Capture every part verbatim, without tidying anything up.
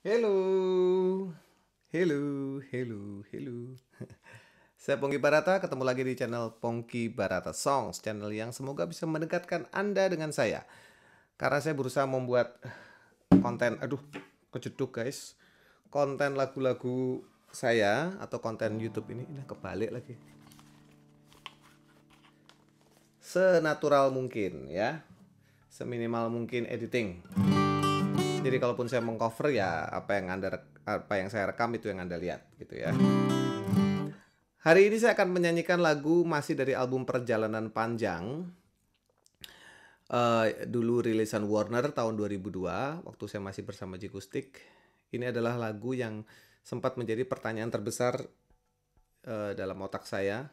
Hello, hello, hello, hello. Saya Pongki Barata, ketemu lagi di channel Pongki Barata Songs Channel yang semoga bisa mendekatkan Anda dengan saya. Karena saya berusaha membuat konten, aduh, kejeduk guys, konten lagu-lagu saya atau konten YouTube ini, ini kebalik lagi. Senatural mungkin ya, seminimal mungkin editing. Jadi kalaupun saya mengcover ya apa yang Anda apa yang saya rekam itu yang Anda lihat gitu ya. Hari ini saya akan menyanyikan lagu masih dari album Perjalanan Panjang. Uh, dulu rilisan Warner tahun dua ribu dua waktu saya masih bersama Jikustik. Ini adalah lagu yang sempat menjadi pertanyaan terbesar uh, dalam otak saya.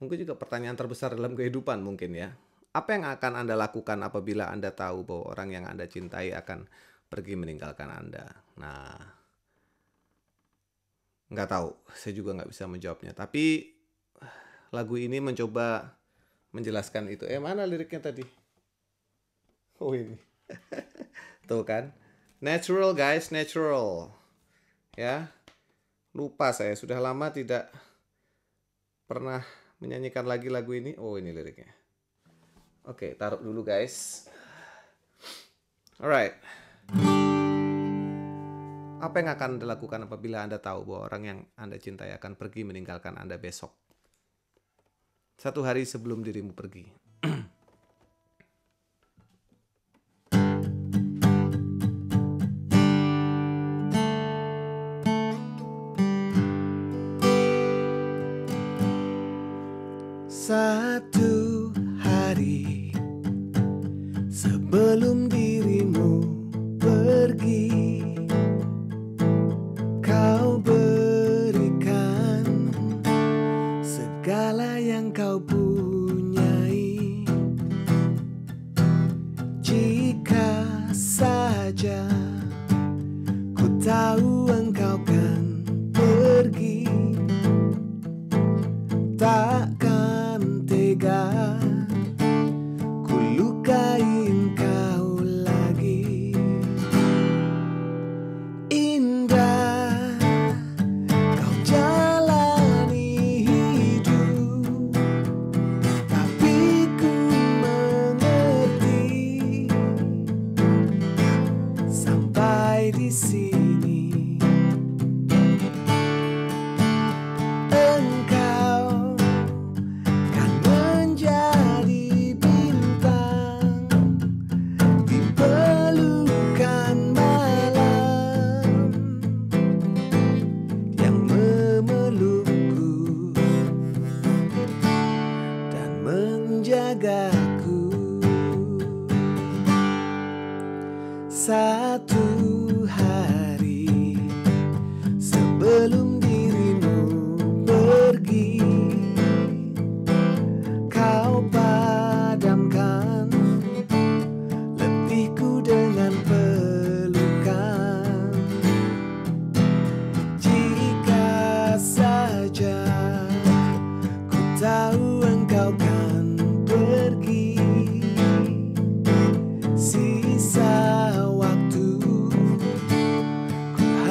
Mungkin juga pertanyaan terbesar dalam kehidupan mungkin ya. Apa yang akan Anda lakukan apabila Anda tahu bahwa orang yang Anda cintai akan pergi meninggalkan Anda? Nah, nggak tahu, saya juga nggak bisa menjawabnya. Tapi lagu ini mencoba menjelaskan itu. Eh, mana liriknya tadi? Oh ini, tuh kan? Natural guys, natural. Ya, lupa saya sudah lama tidak pernah menyanyikan lagi lagu ini. Oh ini liriknya. Oke, taruh dulu guys. Alright. Apa yang akan Anda lakukan apabila Anda tahu bahwa orang yang Anda cintai akan pergi meninggalkan Anda besok? Satu hari sebelum dirimu pergi. Satu hari sebelum dirimu pergi, kau punyai. Jika saja ku tahu engkau kan pergi, takkan tega ku lukai engkau lagi. Indah kau jalani hidup, di sini engkau kan menjadi bintang di pelukan malam yang memelukku dan menjagaku. Satu hari sebelum dirimu pergi, kau padamkan letihku dengan pelukan. Jika saja ku tahu engkau kan pergi, sisa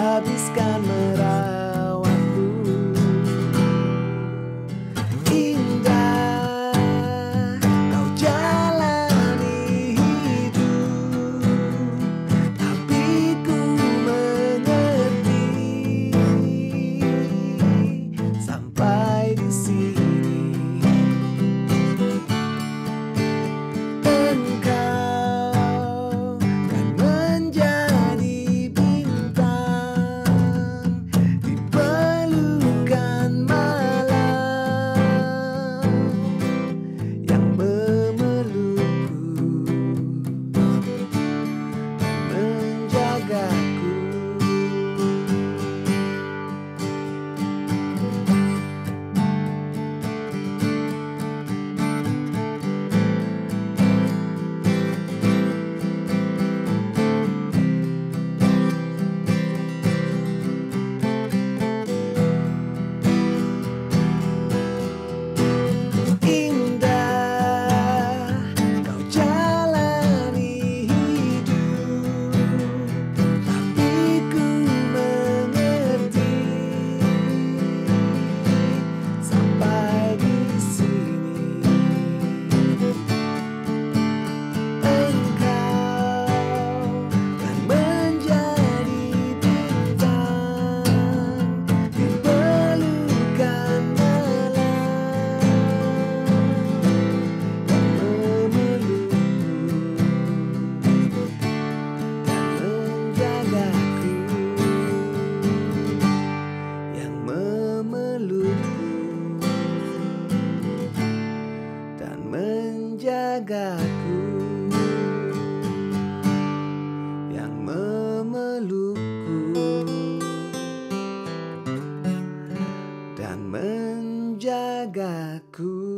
habiskan merawatku. Indah kau jalani hidup, tapi ku mengerti sampai di sini. Engkau kan menjadi bintang dan menjagaku.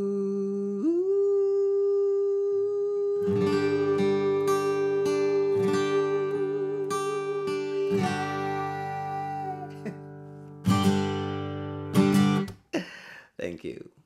Thank you.